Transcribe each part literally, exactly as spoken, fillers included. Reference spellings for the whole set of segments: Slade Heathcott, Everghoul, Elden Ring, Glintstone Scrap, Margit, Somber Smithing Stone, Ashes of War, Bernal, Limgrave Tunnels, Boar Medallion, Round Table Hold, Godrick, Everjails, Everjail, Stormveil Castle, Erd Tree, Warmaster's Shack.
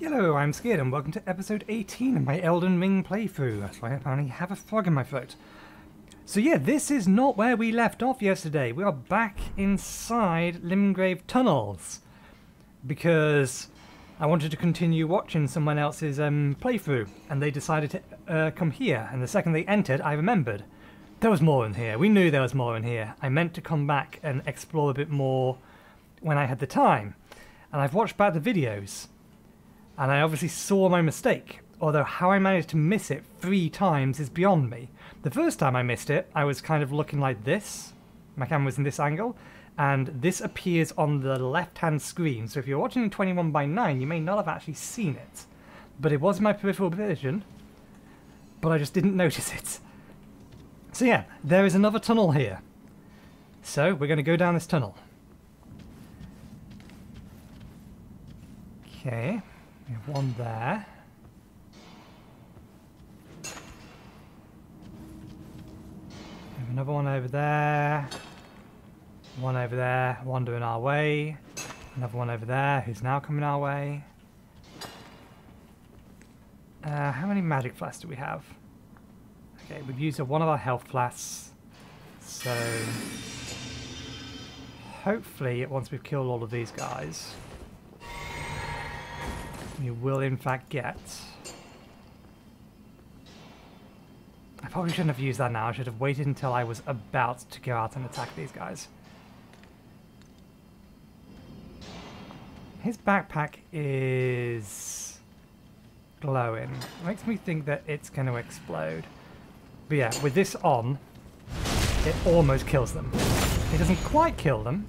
Hello, I'm Skid and welcome to episode eighteen of my Elden Ring playthrough. That's why I apparently have a frog in my throat. So yeah, this is not where we left off yesterday. We are back inside Limgrave Tunnels because I wanted to continue watching someone else's um, playthrough and they decided to uh, come here, and the second they entered I remembered. There was more in here. We knew there was more in here. I meant to come back and explore a bit more when I had the time. And I've watched back the videos. And I obviously saw my mistake, although how I managed to miss it three times is beyond me. The first time I missed it, I was kind of looking like this. My camera was in this angle, and this appears on the left-hand screen. So if you're watching in twenty-one by nine, you may not have actually seen it. But it was in my peripheral vision, but I just didn't notice it. So yeah, there is another tunnel here. So we're going to go down this tunnel. Okay. We have one there. We have another one over there. One over there, wandering our way. Another one over there, who's now coming our way. Uh, how many magic flasks do we have? Okay, we've used one of our health flasks. So hopefully, once we've killed all of these guys, you will in fact get... I probably shouldn't have used that now. I should have waited until I was about to go out and attack these guys. His backpack is glowing. It makes me think that it's going to explode. But yeah, with this on, it almost kills them. It doesn't quite kill them.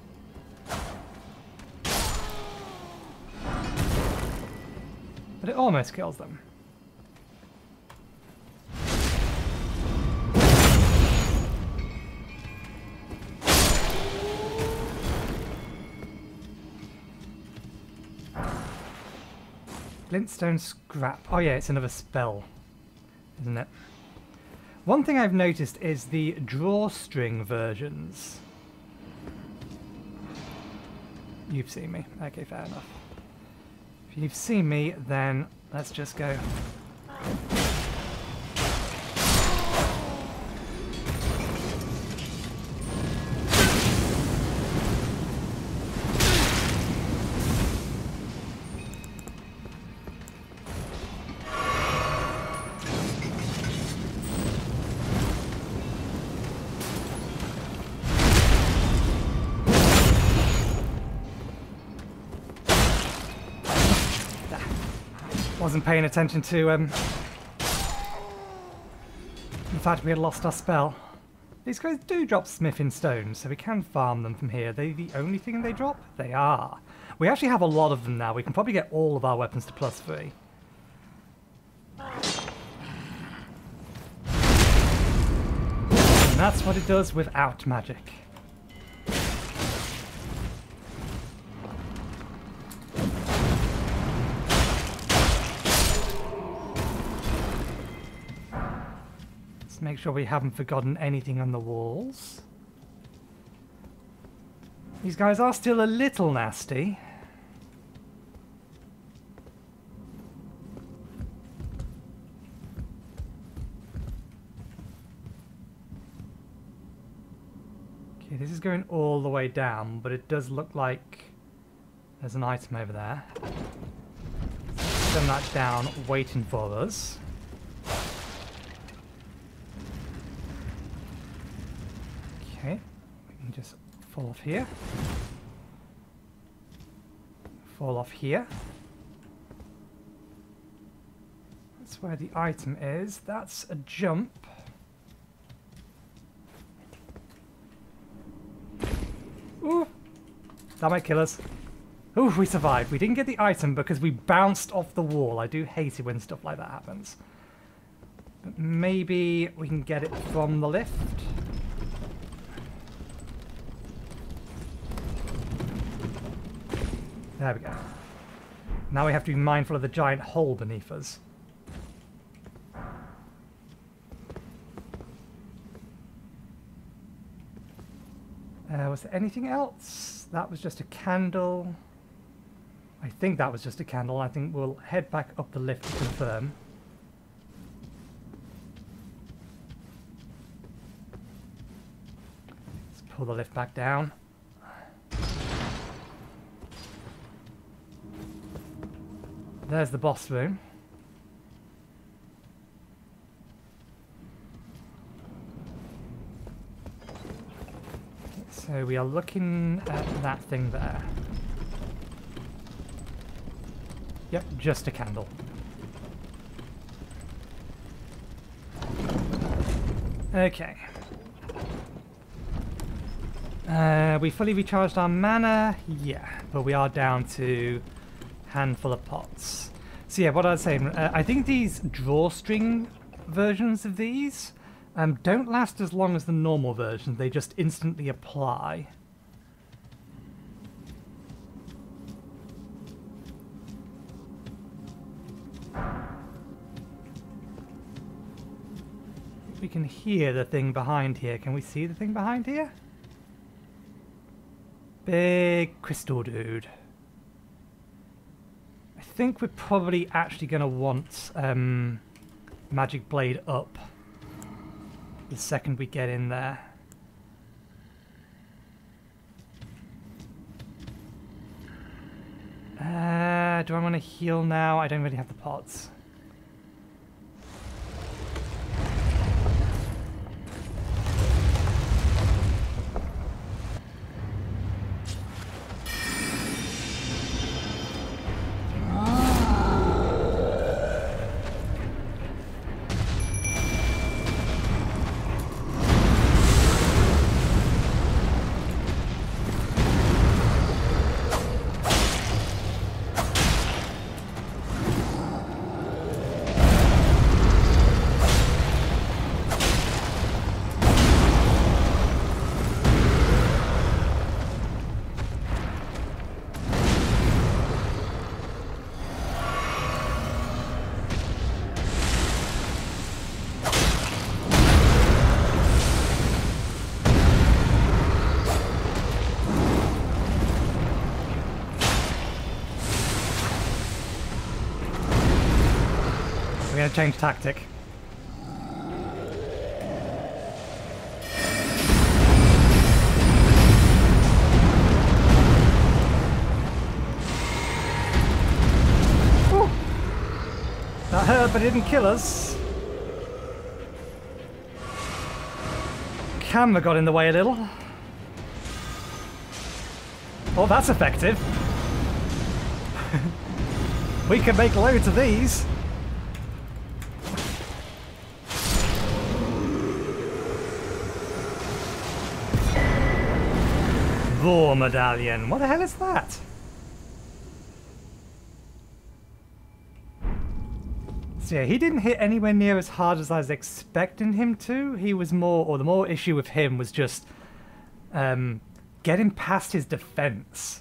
But it almost kills them. Glintstone Scrap. Oh yeah, it's another spell, isn't it? One thing I've noticed is the drawstring versions. You've seen me. Okay, fair enough. If you've seen me, then let's just go. Wasn't paying attention to um, the fact we had lost our spell. These guys do drop smithing stones, so we can farm them from here. Are they the only thing they drop? They are. We actually have a lot of them now. We can probably get all of our weapons to plus three. And that's what it does without magic. Make sure we haven't forgotten anything on the walls. These guys are still a little nasty. Okay, this is going all the way down, but it does look like there's an item over there. Send that down, waiting for us. Just fall off here. Fall off here. That's where the item is. That's a jump. Ooh! That might kill us. Ooh, we survived. We didn't get the item because we bounced off the wall. I do hate it when stuff like that happens. But maybe we can get it from the lift. There we go. Now we have to be mindful of the giant hole beneath us. Uh, was there anything else? That was just a candle. I think that was just a candle. I think we'll head back up the lift to confirm. Let's pull the lift back down. There's the boss room. So we are looking at that thing there. Yep, just a candle. Okay. Uh, we fully recharged our mana, yeah, but we are down to a handful of pots. So yeah, what I was saying, uh, I think these drawstring versions of these um, don't last as long as the normal version, they just instantly apply. We can hear the thing behind here. Can we see the thing behind here? Big crystal dude. I think we're probably actually going to want um, Magic Blade up the second we get in there. Uh, do I want to heal now? I don't really have the pots. Change tactic. Ooh. That hurt, but it didn't kill us. Camera got in the way a little. Oh, that's effective. We can make loads of these. Boar Medallion. What the hell is that? So yeah, he didn't hit anywhere near as hard as I was expecting him to. He was more, or the more issue with him was just um, getting past his defense.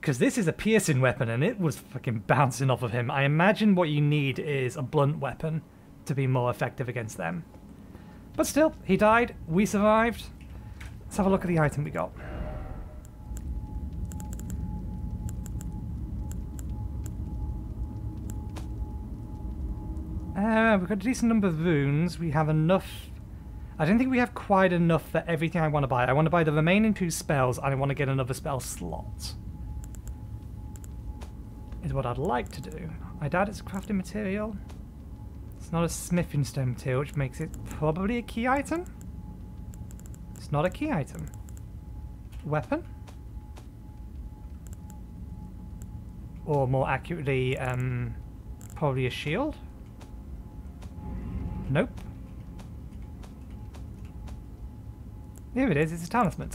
Because this is a piercing weapon and it was fucking bouncing off of him. I imagine what you need is a blunt weapon to be more effective against them. But still, he died. We survived. Let's have a look at the item we got. Uh, we've got a decent number of runes. We have enough. I don't think we have quite enough for everything I want to buy. I want to buy the remaining two spells and I want to get another spell slot. Is what I'd like to do. I doubt it's a crafting material. It's not a smithing stone material, which makes it probably a key item. It's not a key item. Weapon? Or more accurately, um, probably a shield? Nope. Here it is, it's a talisman.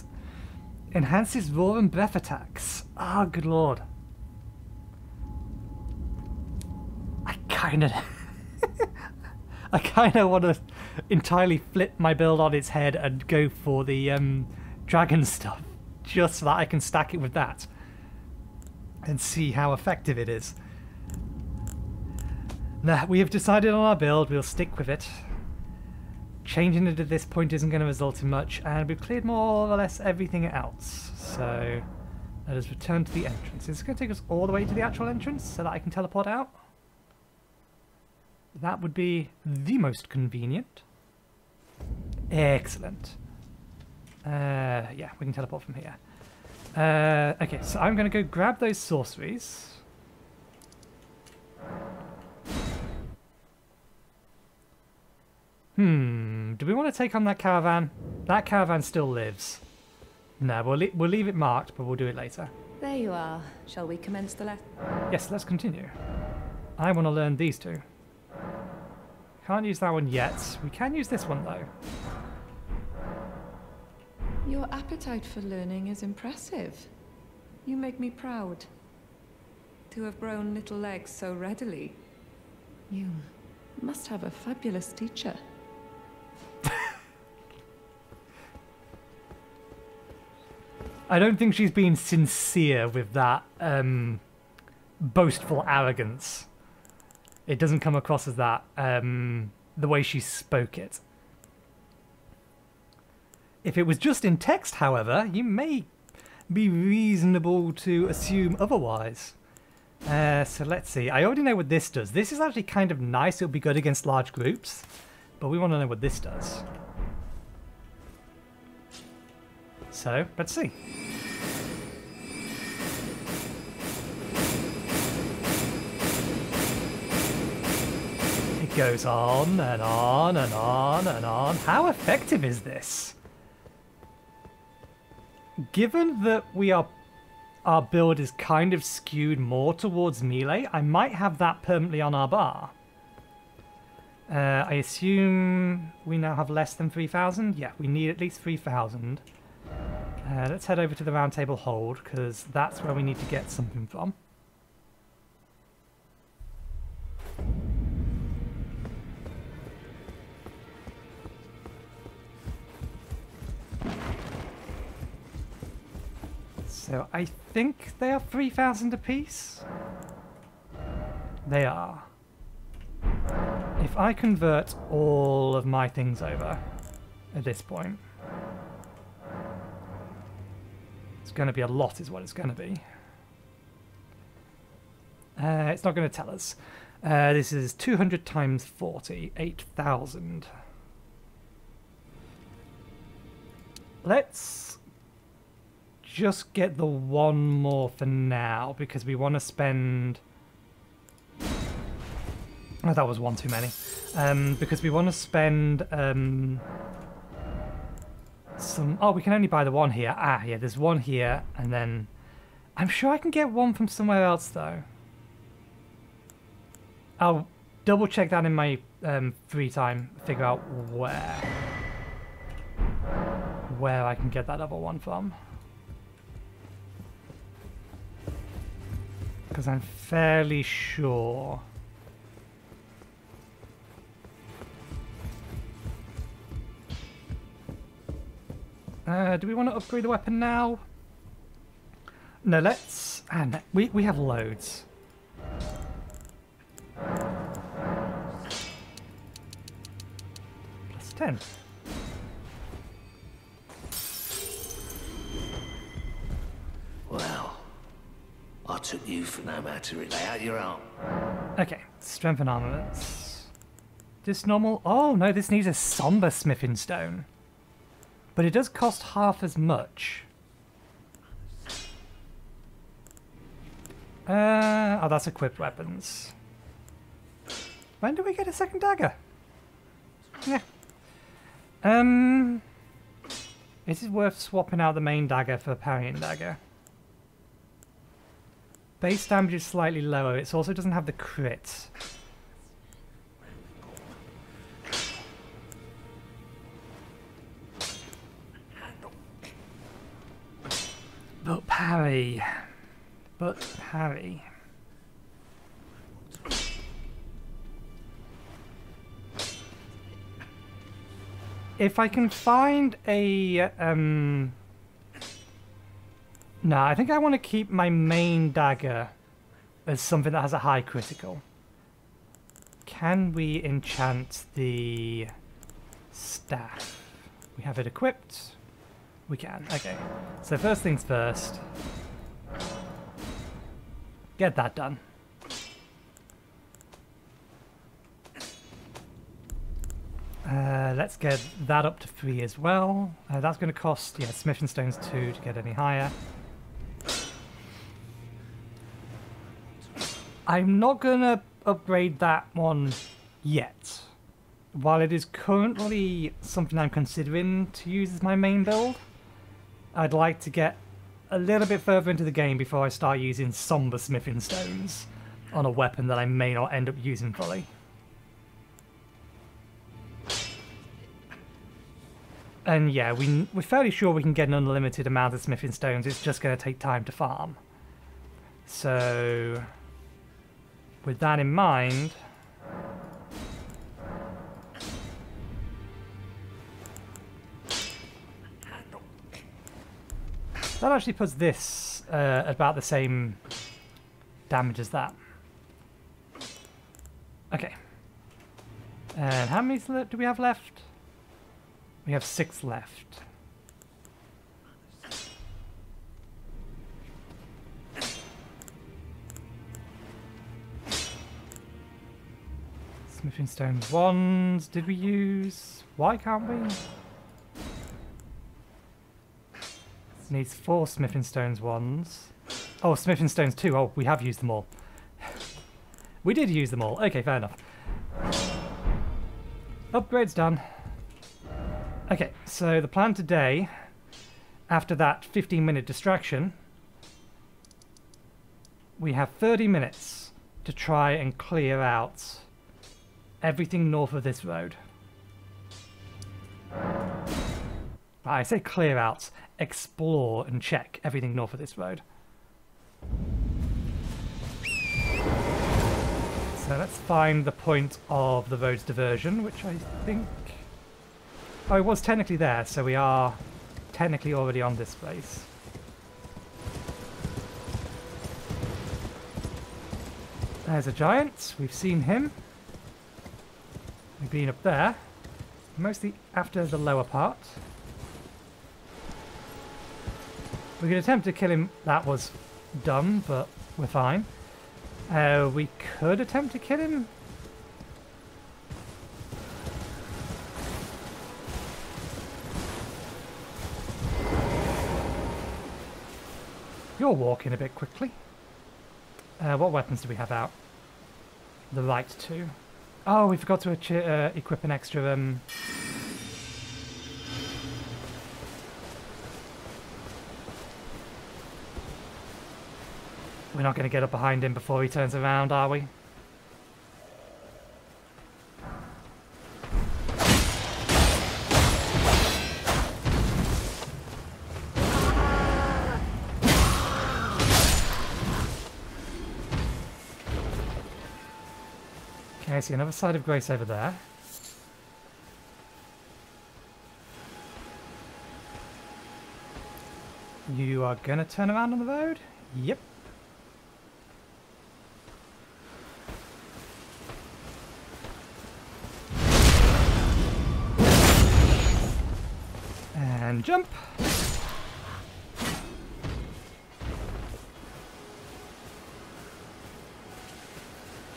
Enhances roar and breath attacks. Ah, oh, good lord. I kinda... I kinda wanna entirely flip my build on its head and go for the um, dragon stuff. Just so that I can stack it with that. And see how effective it is. Nah, we have decided on our build, we'll stick with it. Changing it at this point isn't going to result in much, and we've cleared more or less everything else. So, Let us return to the entrance. Is it going to take us all the way to the actual entrance so that I can teleport out? That would be the most convenient. Excellent. Uh, yeah, we can teleport from here. Uh, okay, so I'm going to go grab those sorceries. Hmm, do we want to take on that caravan? That caravan still lives. No, we'll, le we'll leave it marked, but we'll do it later. There you are. Shall we commence the lesson? Yes, let's continue. I want to learn these two. Can't use that one yet. We can use this one, though. Your appetite for learning is impressive. You make me proud to have grown little legs so readily. You must have a fabulous teacher. I don't think she's been sincere with that um, boastful arrogance. It doesn't come across as that, um, the way she spoke it. If it was just in text, however, you may be reasonable to assume otherwise. Uh, so let's see. I already know what this does. This is actually kind of nice. It'll be good against large groups, but we want to know what this does. So, let's see. It goes on and on and on and on. How effective is this? Given that we are, our build is kind of skewed more towards melee, I might have that permanently on our bar. Uh, I assume we now have less than three thousand? Yeah, we need at least three thousand. Uh, let's head over to the Round Table Hold, because that's where we need to get something from. So I think they are three thousand apiece. They are. If I convert all of my things over at this point, it's going to be a lot is what it's going to be. Uh, it's not going to tell us. Uh, this is two hundred times forty, eight thousand. Let's just get the one more for now, because we want to spend... Oh, that was one too many. Um, because we want to spend... Um, Some, oh, we can only buy the one here. Ah, yeah, there's one here, and then I'm sure I can get one from somewhere else, though. I'll double check that in my um, free time, figure out where where I can get that other one from, because I'm fairly sure Uh, do we want to upgrade the weapon now? No, let's... Ah, no, we, we have loads. Plus ten. Well, I took you for no matter. Lay out your arm. Okay, strength and armaments. This normal... Oh, no, this needs a Somber Smithing Stone. But it does cost half as much. Uh, oh, that's equipped weapons. When do we get a second dagger? Yeah. Um, is it worth swapping out the main dagger for a parrying dagger? Base damage is slightly lower. It also doesn't have the crit. But parry, but parry. If I can find a, um, no, I think I want to keep my main dagger as something that has a high critical. Can we enchant the staff? We have it equipped. We can. Okay. So first things first. Get that done. Uh, let's get that up to three as well. Uh, that's going to cost, yeah, Smithing Stones two to get any higher. I'm not going to upgrade that one yet. While it is currently something I'm considering to use as my main build, I'd like to get a little bit further into the game before I start using Somber Smithing Stones on a weapon that I may not end up using fully. And yeah, we, we're fairly sure we can get an unlimited amount of Smithing Stones, it's just going to take time to farm. So, with that in mind, that actually puts this uh, about the same damage as that. Okay. And how many do we have left? We have six left. Smithing Stones wands did we use? Why can't we? This needs four Smithing Stones wands. Oh, Smithing Stones two. Oh, we have used them all. We did use them all. Okay, fair enough. Upgrade's done. Okay, so the plan today, after that fifteen minute distraction, we have thirty minutes to try and clear out everything north of this road. I say clear out, explore and check everything north of this road. So let's find the point of the road's diversion, which I think... Oh, it was technically there, so we are technically already on this place. There's a giant. We've seen him. We've been up there. Mostly after the lower part. We could attempt to kill him. That was dumb, but we're fine. Uh, we could attempt to kill him. You're walking a bit quickly. Uh, what weapons do we have out? The right two. Oh, we forgot to uh, equip an extra... Um... We're not going to get up behind him before he turns around, are we? I see another side of grace over there. You are gonna turn around on the road? Yep. And jump.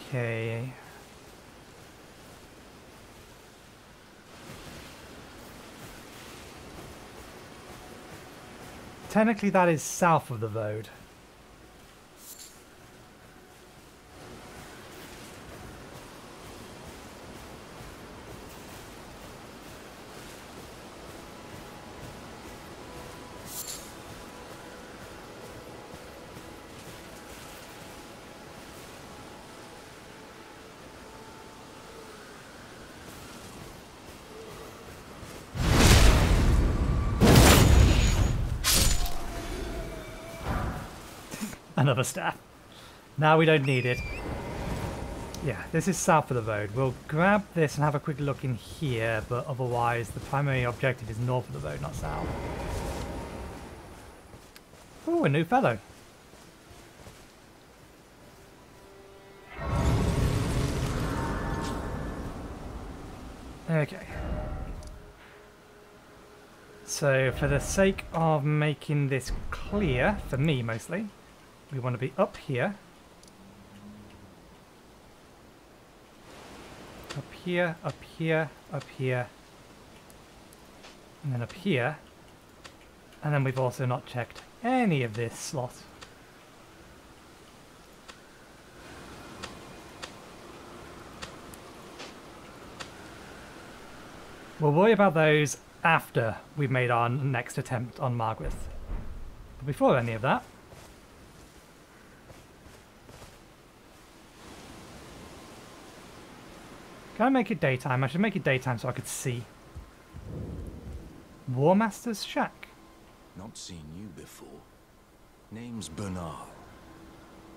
Okay. Technically, that is south of the road. Another staff. Now we don't need it. Yeah, this is south of the road. We'll grab this and have a quick look in here, but otherwise the primary objective is north of the road, not south. Ooh, a new fellow. Okay. So for the sake of making this clear, for me mostly, we want to be up here. here, up here, up here, and then up here. And then we've also not checked any of this slot. We'll worry about those after we've made our next attempt on Margit. But before any of that, can I make it daytime? I should make it daytime so I could see. Warmaster's Shack. Not seen you before. Name's Bernal.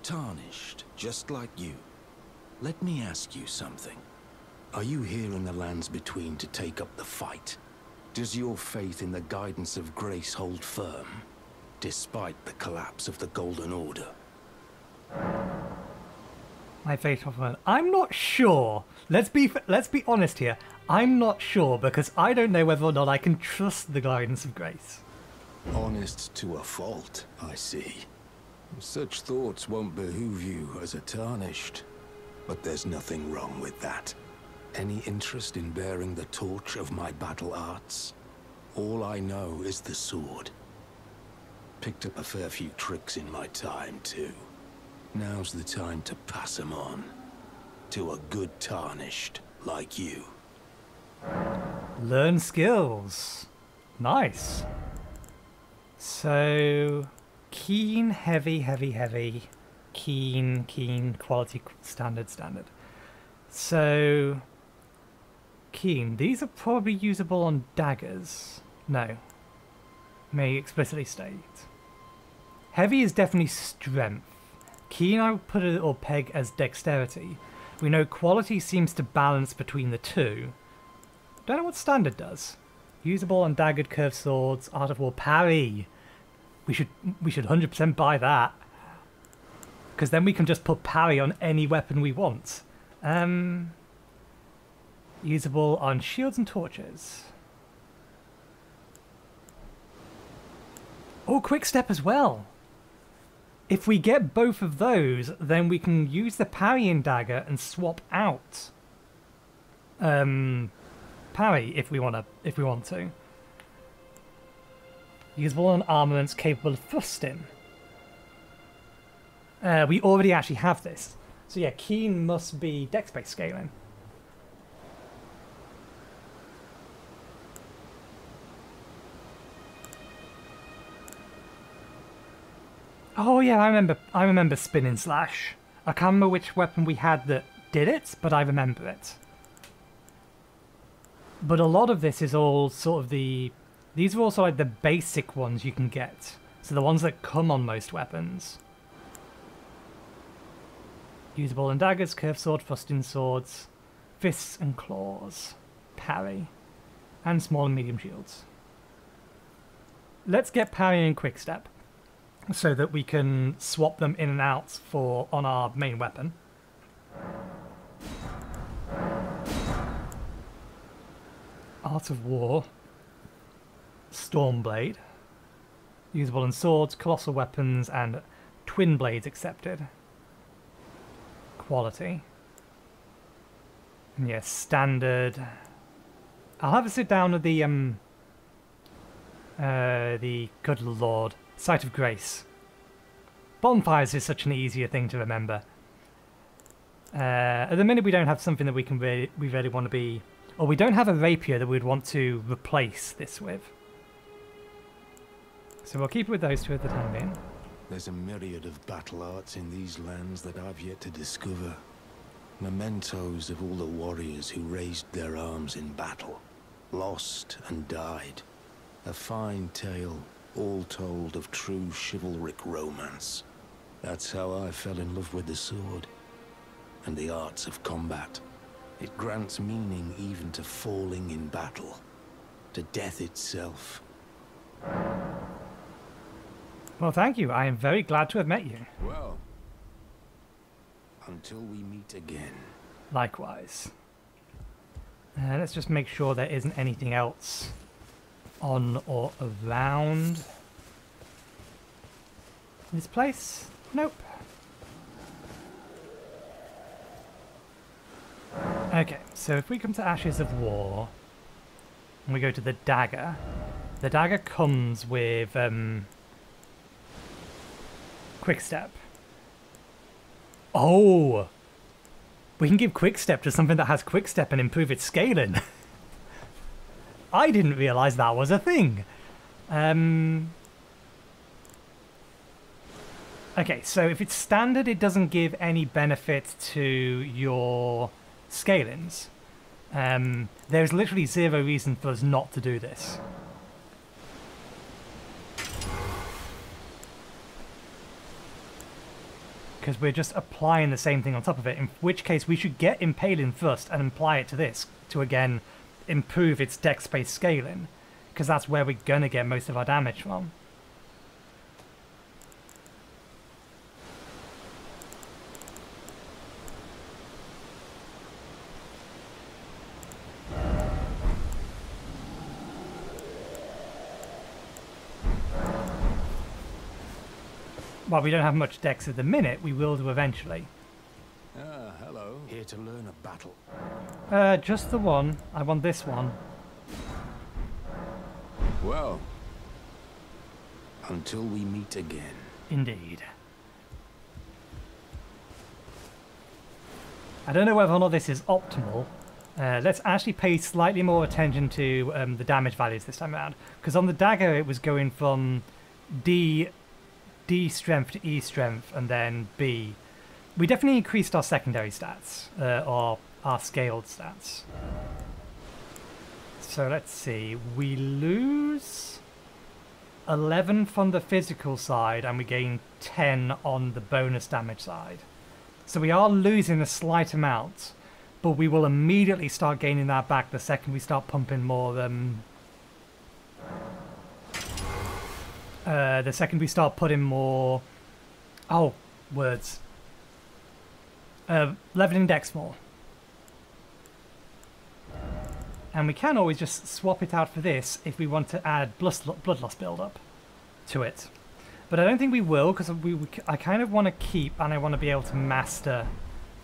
Tarnished, just like you. Let me ask you something. Are you here in the lands between to take up the fight? Does your faith in the guidance of grace hold firm, despite the collapse of the Golden Order? My faith hold firm. I'm not sure. Let's be let's be honest here. I'm not sure because I don't know whether or not I can trust the guidance of grace. Honest to a fault, I see. Such thoughts won't behoove you as a tarnished, but there's nothing wrong with that. Any interest in bearing the torch of my battle arts? All I know is the sword. Picked up a fair few tricks in my time, too. Now's the time to pass them on. To a good tarnished like you. Learn skills. Nice. So... Keen, heavy, heavy, heavy. Keen, keen, quality, standard, standard. So... Keen. These are probably usable on daggers. No. May explicitly state. Heavy is definitely strength. Keen I would put it or peg as dexterity. We know quality seems to balance between the two. Don't know what standard does. Usable on daggered curved swords. Art of War parry. We should we should one hundred percent buy that. Because then we can just put parry on any weapon we want. Um, usable on shields and torches. Oh, quick step as well. If we get both of those, then we can use the parrying dagger and swap out um, parry if we want to. If we want to. Usable on armaments capable of thrusting. Uh, we already actually have this. So yeah, Keen must be dex-based scaling. Oh yeah, I remember. I remember spinning slash. I can't remember which weapon we had that did it, but I remember it. But a lot of this is all sort of the. These are also like the basic ones you can get. So the ones that come on most weapons. Usable in daggers, curved sword, thrusting swords, fists and claws, parry, and small and medium shields. Let's get parry and quick step, so that we can swap them in and out for on our main weapon. Art of War, Stormblade, usable in swords, colossal weapons, and twin blades accepted. Quality. And yes, yeah, standard. I'll have a sit down with the um uh the good lord. Sight of grace. Bonfires is such an easier thing to remember. Uh at the minute we don't have something that we can really we really want to be, or we don't have a rapier that we'd want to replace this with. So we'll keep it with those two at the time being. There's a myriad of battle arts in these lands that I've yet to discover. Mementos of all the warriors who raised their arms in battle, lost and died. A fine tale, all told, of true chivalric romance. That's how I fell in love with the sword and the arts of combat. It grants meaning even to falling in battle, to death itself. Well, thank you. I am very glad to have met you. Well, until we meet again. Likewise. Uh, let's just make sure there isn't anything else on or around this place. Nope. Okay, so if we come to Ashes of War and we go to the dagger, the dagger comes with um, Quick Step. Oh! We can give Quick Step to something that has Quick Step and improve its scaling. I didn't realise that was a thing. Um, okay, so if it's standard, it doesn't give any benefit to your scalings. Um, there's literally zero reason for us not to do this. Because we're just applying the same thing on top of it, in which case we should get Impaling Thrust and apply it to this to again improve its dex-based scaling, because that's where we're gonna get most of our damage from. While we don't have much dex at the minute, we will do eventually. Ah, hello. Here to learn a battle. Uh, just the one. I want this one. Well, until we meet again. Indeed. I don't know whether or not this is optimal. Uh, let's actually pay slightly more attention to um, the damage values this time around. Because on the dagger, it was going from D... D strength to E strength, and then B. We definitely increased our secondary stats, uh, or our scaled stats. So let's see, we lose eleven from the physical side and we gain ten on the bonus damage side. So we are losing a slight amount, but we will immediately start gaining that back the second we start pumping more um, Uh, the second we start putting more... Oh, words. Uh, leveling Dex more. And we can always just swap it out for this if we want to add blood loss build-up to it. But I don't think we will, because we, we, I kind of want to keep, and I want to be able to master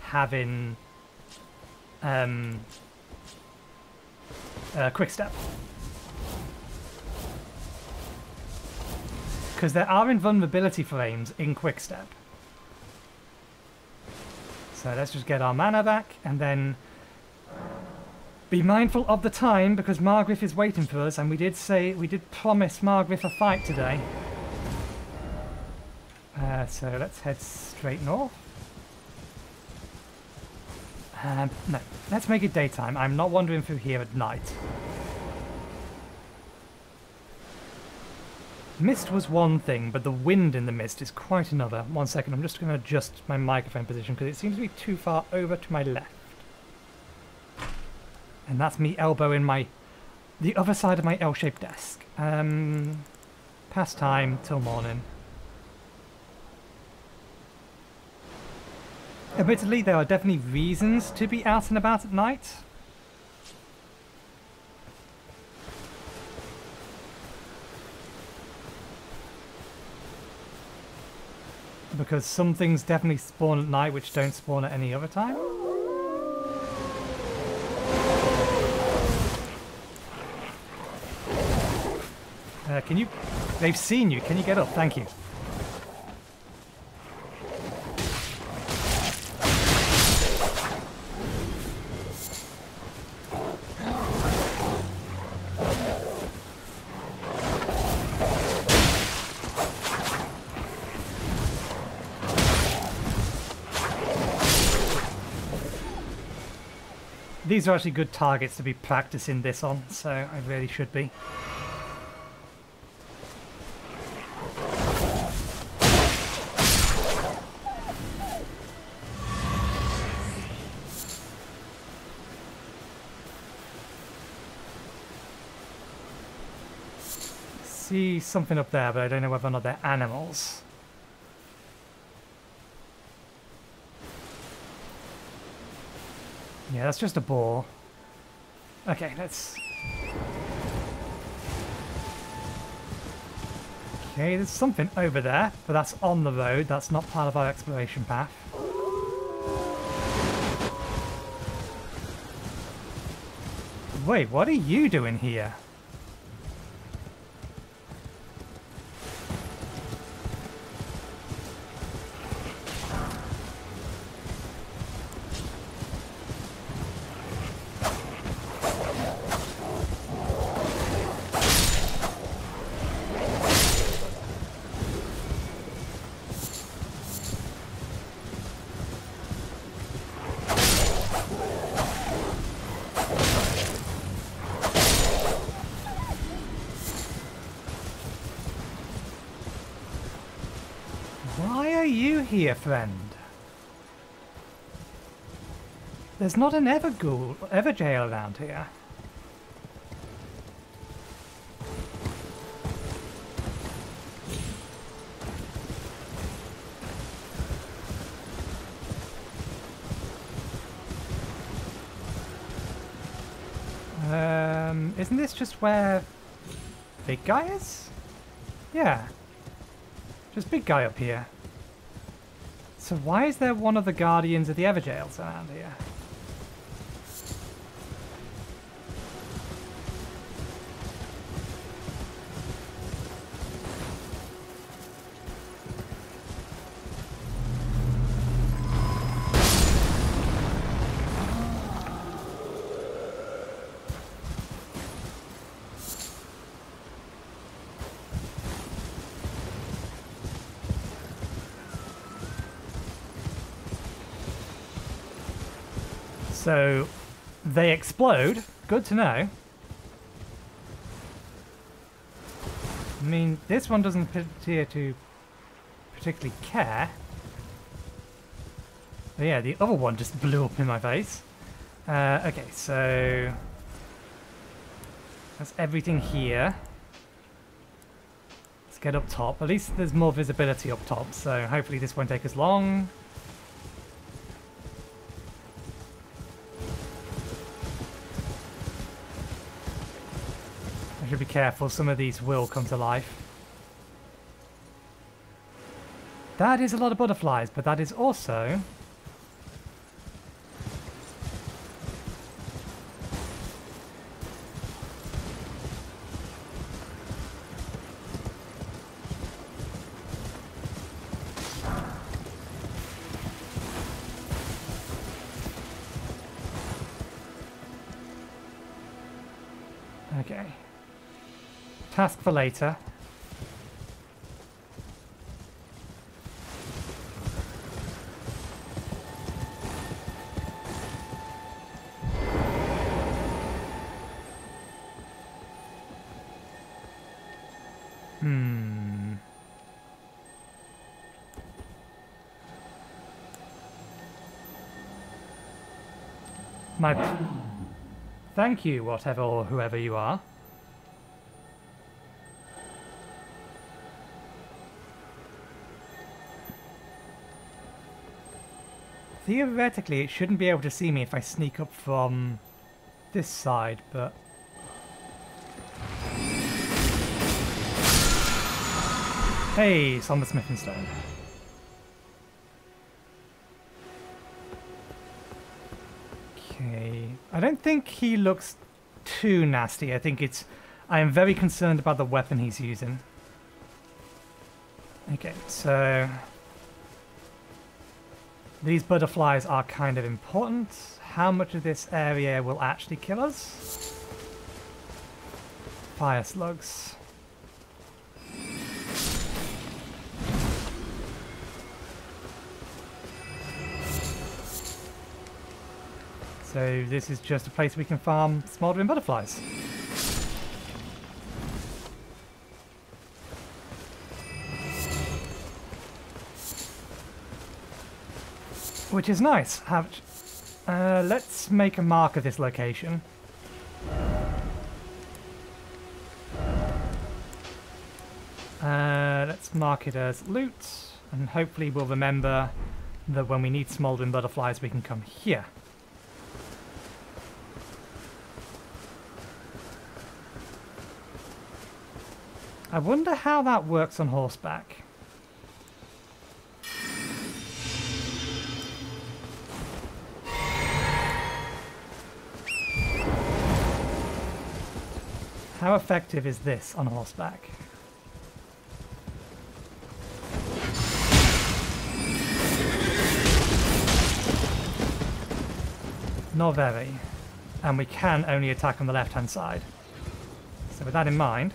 having um, uh, Quick Step. Because there are invulnerability frames in Quick Step. So let's just get our mana back and then be mindful of the time, because Margit is waiting for us, and we did say we did promise Margit a fight today. Uh, so let's head straight north. Um, no, let's make it daytime. I'm not wandering through here at night. Mist was one thing, but the wind in the mist is quite another. One second, I'm just going to adjust my microphone position because it seems to be too far over to my left. And that's me elbowing my... the other side of my L-shaped desk. Um, past time till morning. Admittedly, there are definitely reasons to be out and about at night. Because some things definitely spawn at night which don't spawn at any other time. Uh, can you... They've seen you. Can you get up? Thank you. These are actually good targets to be practicing this on, so I really should be. See something up there, but I don't know whether or not they're animals. Yeah, that's just a boar. Okay, let's... Okay, there's something over there, but that's on the road. That's not part of our exploration path. Wait, what are you doing here? Here, friend. There's not an Everghoul, Everjail around here. Um, isn't this just where big guy is? Yeah, just big guy up here. So why is there one of the Guardians of the Everjails around here? So they explode. Good to know. I mean, this one doesn't appear to particularly care. But yeah, the other one just blew up in my face. Uh, okay, so that's everything here. Let's get up top. At least there's more visibility up top, so hopefully this won't take as long. Be careful, some of these will come to life. That is a lot of butterflies, but that is also okay. Task for later. Hmm. My p- Thank you, whatever or whoever you are. Theoretically, it shouldn't be able to see me if I sneak up from this side, but... Hey, Somber Smithing Stone. Okay, I don't think he looks too nasty. I think it's... I am very concerned about the weapon he's using. Okay, so... These butterflies are kind of important. How much of this area will actually kill us? Fire slugs. So this is just a place we can farm smouldering butterflies. Which is nice. Have, uh, let's make a mark of this location. Uh, let's mark it as loot, and hopefully we'll remember that when we need smouldering butterflies we can come here. I wonder how that works on horseback. How effective is this on horseback? Not very. And we can only attack on the left-hand side. So with that in mind...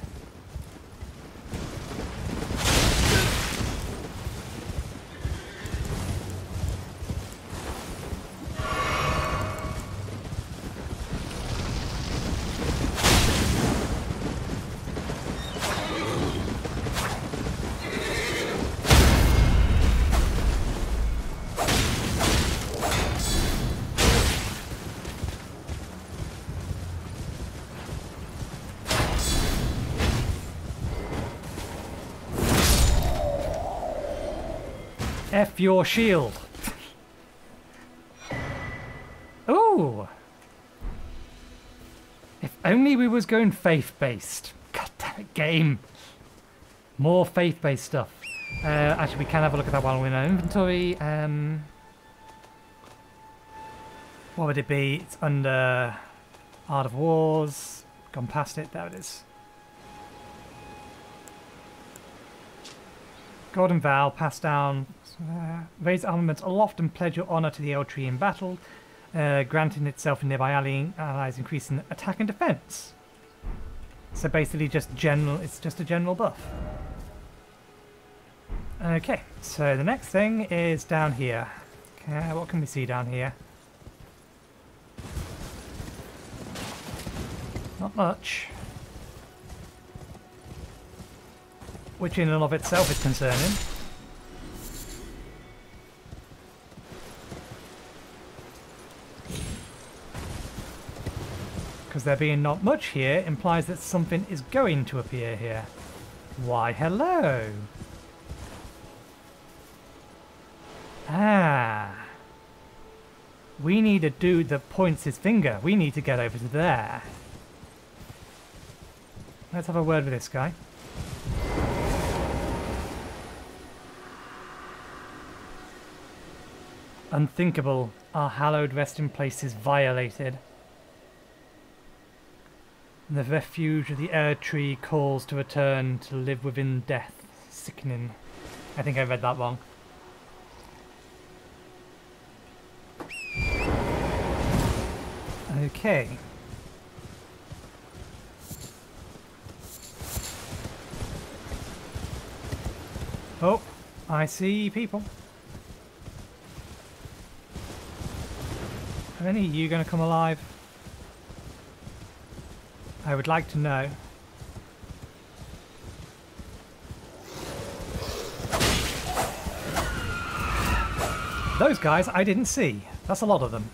F your shield. Ooh. If only we was going faith-based. God damn it, game. More faith-based stuff. Uh, actually, we can have a look at that while we're in our inventory. Um, what would it be? It's under Art of Wars. Gone past it. There it is. Gordon Val, pass down... Uh, raise armaments aloft and pledge your honour to the Erd Tree in battle, uh, granting itself and nearby allies increasing attack and defence. So basically just general, it's just a general buff. Okay, so the next thing is down here. Okay, what can we see down here? Not much. Which in and of itself is concerning. Because there being not much here implies that something is going to appear here. Why, hello! Ah! We need a dude that points his finger. We need to get over to there. Let's have a word with this guy. Unthinkable. Our hallowed resting place is violated. The refuge of the Erd Tree calls to return to live within death. Sickening. I think I read that wrong. Okay. Oh, I see people. Are any of you going to come alive? I would like to know. Those guys I didn't see. That's a lot of them.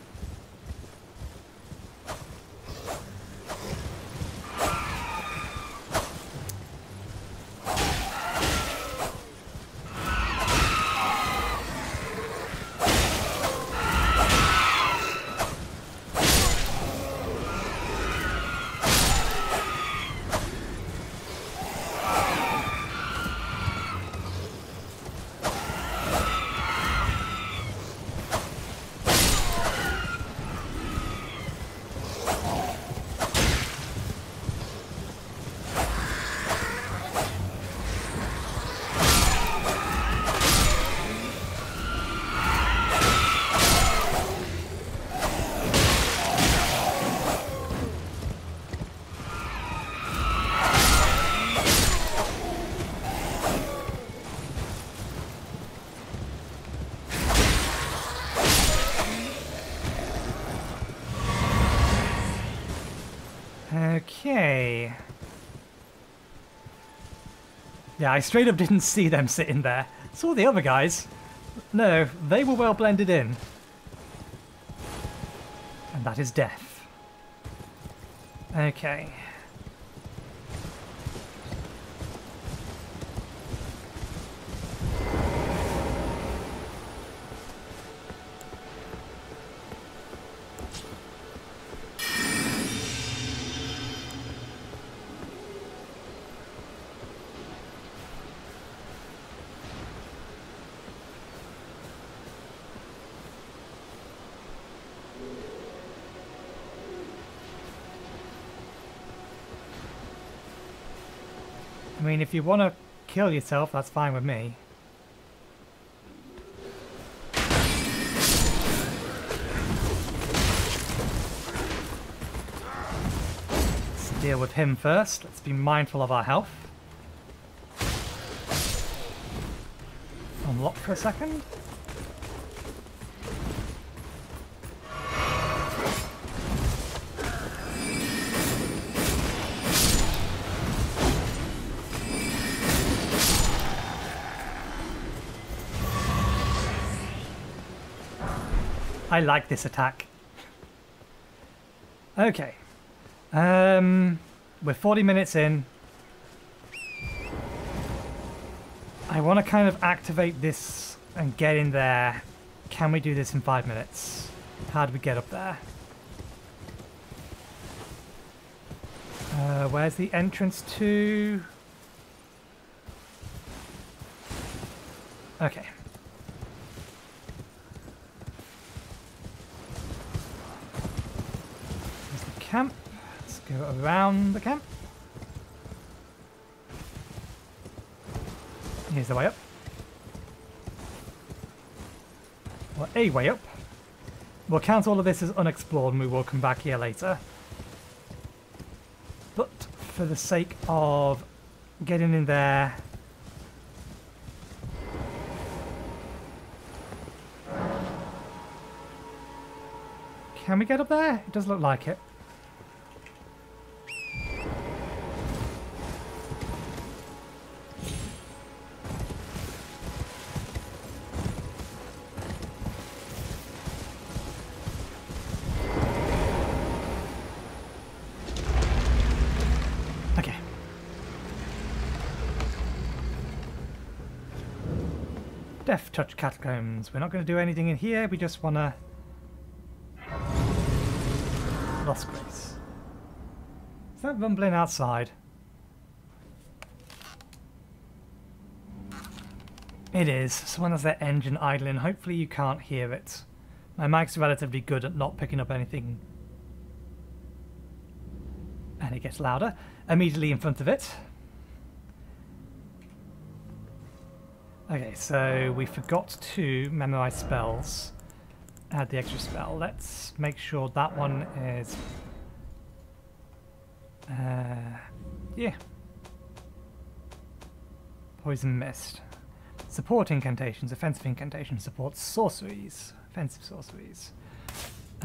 Okay. Yeah, I straight up didn't see them sitting there. Saw the other guys. No, they were well blended in. And that is death. Okay. I mean, if you want to kill yourself, that's fine with me. Let's deal with him first. Let's be mindful of our health. Unlock for a second. I like this attack. Okay. Um, we're forty minutes in. I want to kind of activate this and get in there. Can we do this in five minutes? How do we get up there? Uh, where's the entrance to? Okay. Camp. Let's go around the camp. Here's the way up. Well, a way up. We'll count all of this as unexplored and we will come back here later. But for the sake of getting in there, can we get up there? It does look like it. Death Touch Catacombs. We're not going to do anything in here, we just want to... Lost Grace. Is that rumbling outside? It is. Someone has their engine idling. Hopefully you can't hear it. My mic's relatively good at not picking up anything. And it gets louder. Immediately in front of it. Okay, so we forgot to memorise spells. Add the extra spell. Let's make sure that one is... Uh, yeah. Poison Mist. Support incantations, offensive incantations, support sorceries. Offensive sorceries.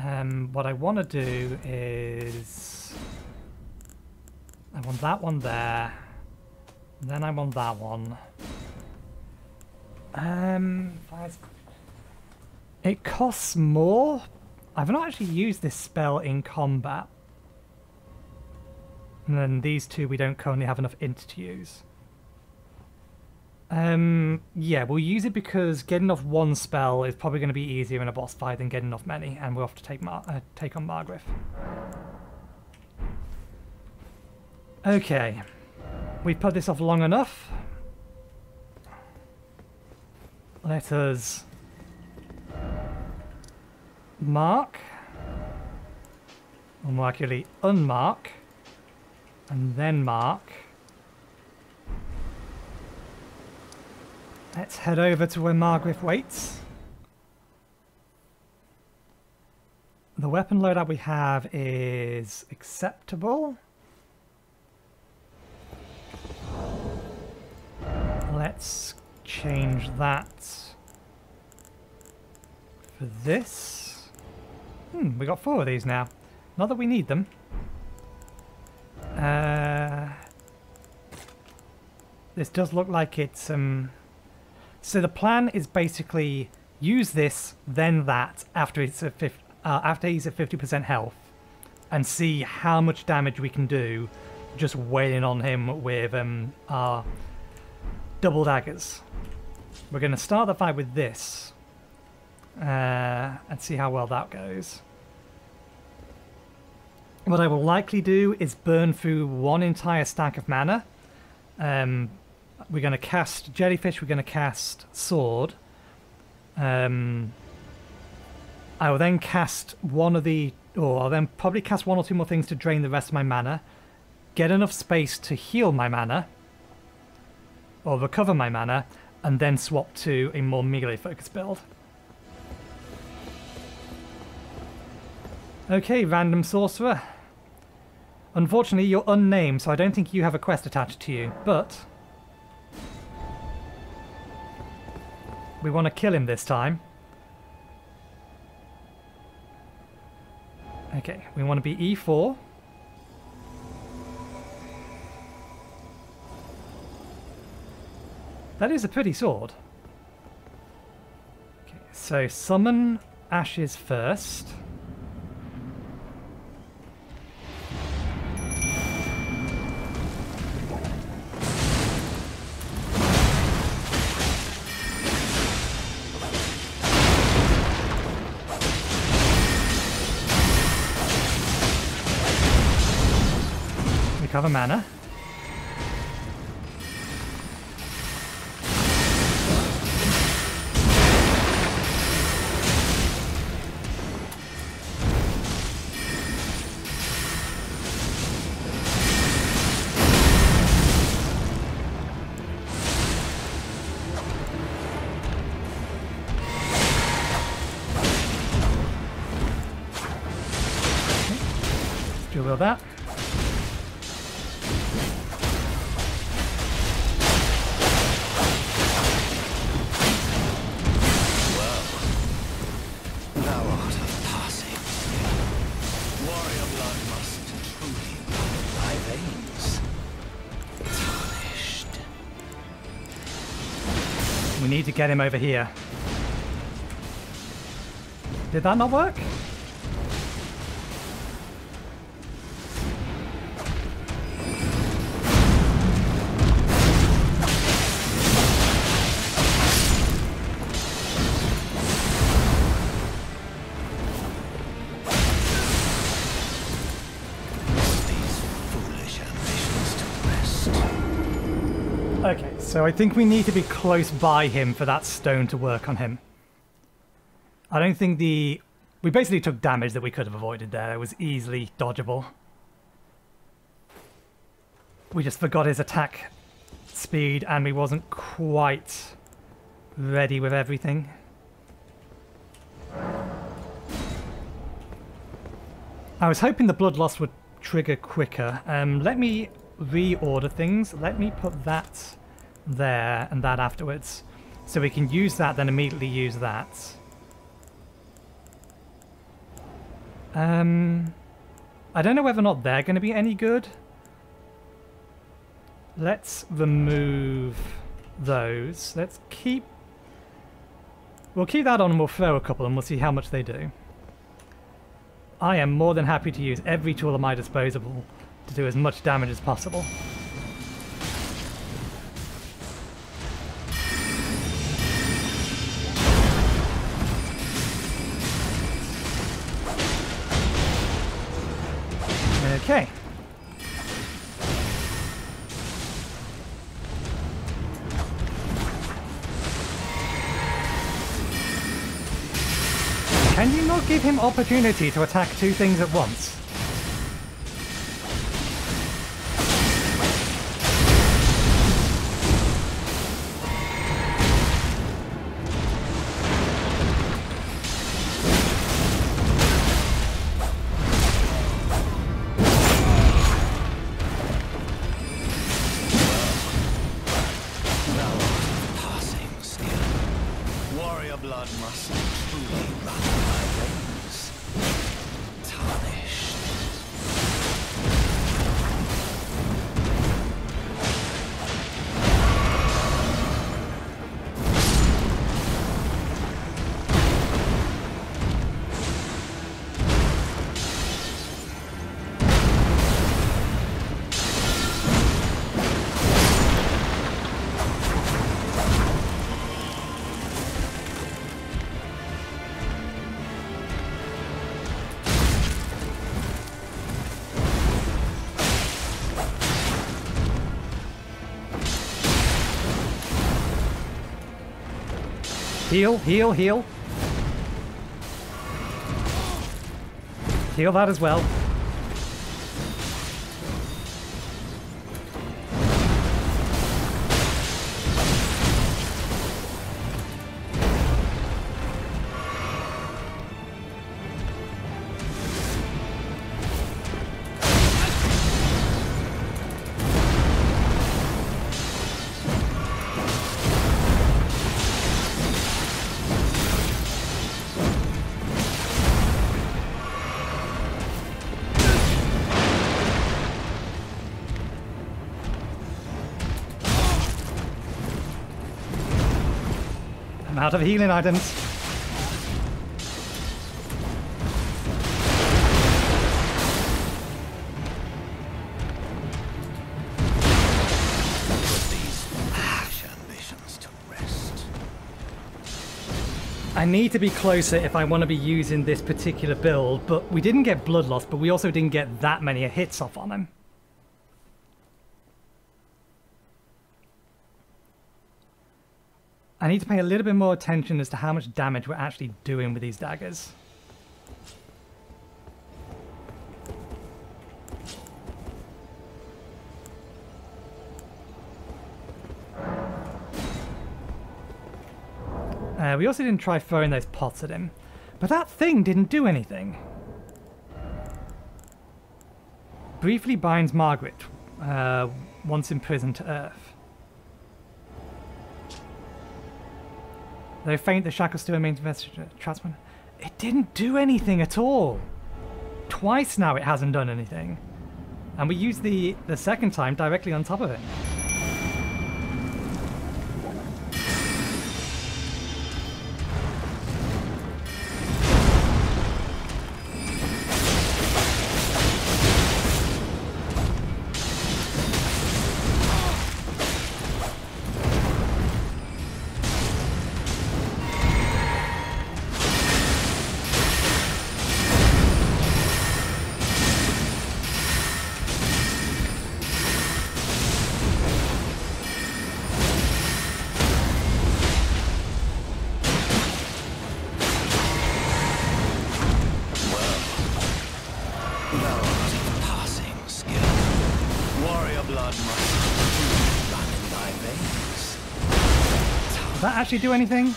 Um, what I want to do is... I want that one there. Then I want that one. Um, it costs more. I've not actually used this spell in combat. And then these two we don't currently have enough int to use. Um, yeah, we'll use it because getting off one spell is probably going to be easier in a boss fight than getting off many, and we'll have to take, Mar uh, take on Margit. Okay, we've put this off long enough. Let us mark, or more accurately, unmark, and then mark. Let's head over to where Margit waits. The weapon loadout we have is acceptable. Let's change that for this. Hmm, we got four of these now. Not that we need them. Uh, this does look like it's... Um, so the plan is basically use this, then that, after it's at fifty, uh, after he's at fifty percent health, and see how much damage we can do just wailing on him with um, our double daggers. We're going to start the fight with this uh, and see how well that goes. What I will likely do is burn through one entire stack of mana. Um, we're going to cast Jellyfish, we're going to cast Sword. Um, I will then cast one of the, or I'll then probably cast one or two more things to drain the rest of my mana, get enough space to heal my mana, or recover my mana, and then swap to a more melee-focused build. Okay, random sorcerer. Unfortunately, you're unnamed, so I don't think you have a quest attached to you, but we want to kill him this time. Okay, we want to be E four. That is a pretty sword. Okay, so summon Ashes first. Recover mana. That. Well, thou art a passing skill. Warrior blood must truly run thy veins. Tarnished. We need to get him over here. Did that not work? So I think we need to be close by him for that stone to work on him. I don't think the... We basically took damage that we could have avoided there. It was easily dodgeable. We just forgot his attack speed and we wasn't quite ready with everything. I was hoping the blood loss would trigger quicker. Um, let me reorder things. Let me put that there and that afterwards, so we can use that, then immediately use that. Um, I don't know whether or not they're going to be any good. Let's remove those. Let's keep... We'll keep that on and we'll throw a couple and we'll see how much they do. I am more than happy to use every tool at my disposal to do as much damage as possible. Okay. Can you not give him opportunity to attack two things at once? Heal, heal, heal. Heal that as well. I'm out of healing items. I need to be closer if I want to be using this particular build, but we didn't get blood loss, but we also didn't get that many hits off on him. I need to pay a little bit more attention as to how much damage we're actually doing with these daggers. Uh, we also didn't try throwing those pots at him, but that thing didn't do anything. Briefly binds Margit, uh, once imprisoned to earth. Though faint, the shackles still remain vestige. Transman. It didn't do anything at all. Twice now it hasn't done anything, and we used the the second time directly on top of it. Actually do anything?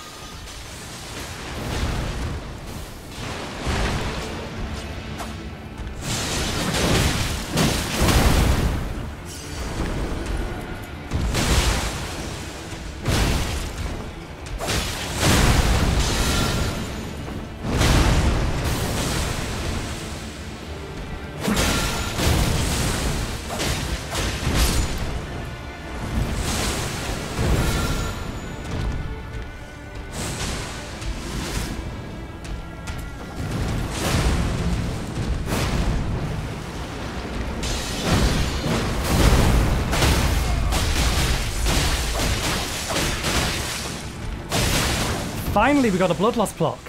Finally, we got a blood loss block.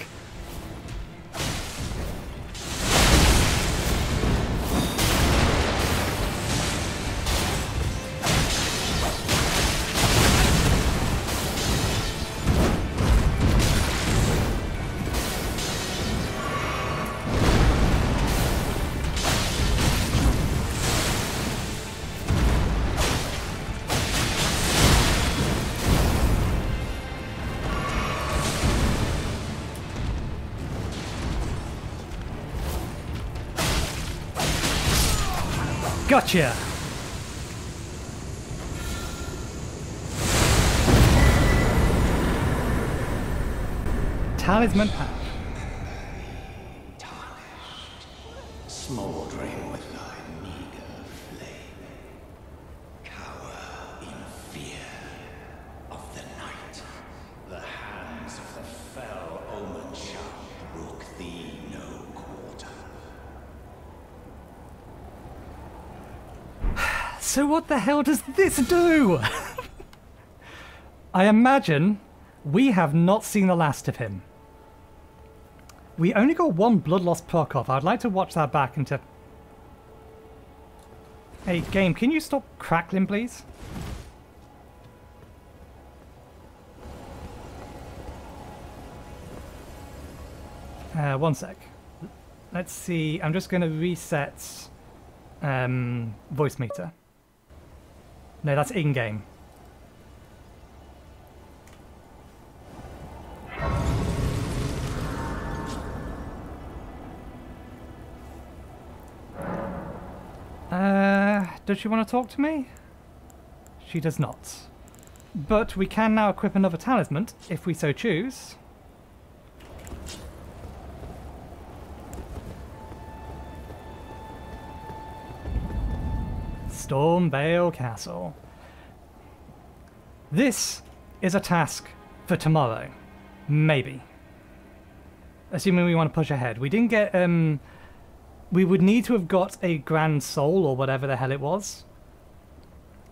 Gotcha! Talisman pack. Tarnished, smoldering with thy meager flame. Cower in fear of the night. The hands of the fell omen shall brook thee no quarter. So what the hell does this do? I imagine we have not seen the last of him. We only got one blood loss proc off. I'd like to watch that back and to... Hey game, can you stop crackling please? Uh, one sec. Let's see, I'm just going to reset um, voice meter. No, that's in-game. Uh, does she want to talk to me? She does not. But we can now equip another talisman, if we so choose. Stormveil Castle. This is a task for tomorrow. Maybe. Assuming we want to push ahead. We didn't get... Um, we would need to have got a Grand Soul or whatever the hell it was.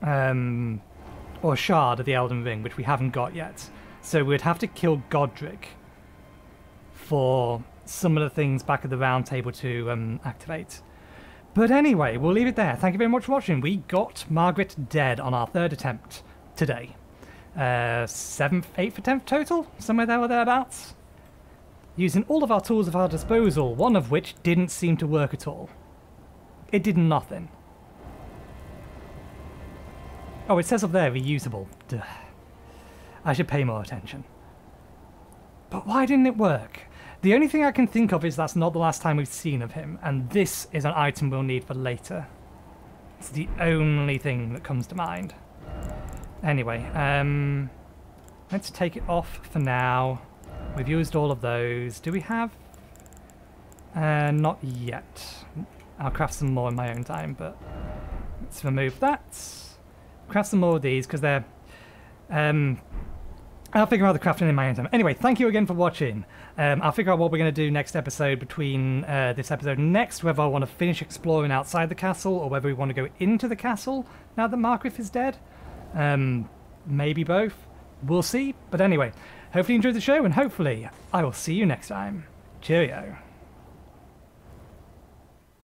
Um, or Shard of the Elden Ring, which we haven't got yet. So we'd have to kill Godrick for some of the things back at the round table to um, activate. But anyway, we'll leave it there. Thank you very much for watching. We got Margit dead on our third attempt today. Uh, seventh, eighth attempt total? Somewhere there or thereabouts? Using all of our tools at our disposal, one of which didn't seem to work at all. It did nothing. Oh, it says up there, reusable. Duh. I should pay more attention. But why didn't it work? The only thing I can think of is that's not the last time we've seen of him, and this is an item we'll need for later. It's the only thing that comes to mind. Anyway, um, let's take it off for now. We've used all of those. Do we have? Uh, not yet. I'll craft some more in my own time, but let's remove that. Craft some more of these, because they're... Um, I'll figure out the crafting in my own time. Anyway, thank you again for watching. Um, I'll figure out what we're going to do next episode between uh, this episode and next, whether I want to finish exploring outside the castle or whether we want to go into the castle now that Margit is dead. Um, maybe both. We'll see. But anyway... Hopefully you enjoyed the show, and hopefully I will see you next time. Cheerio.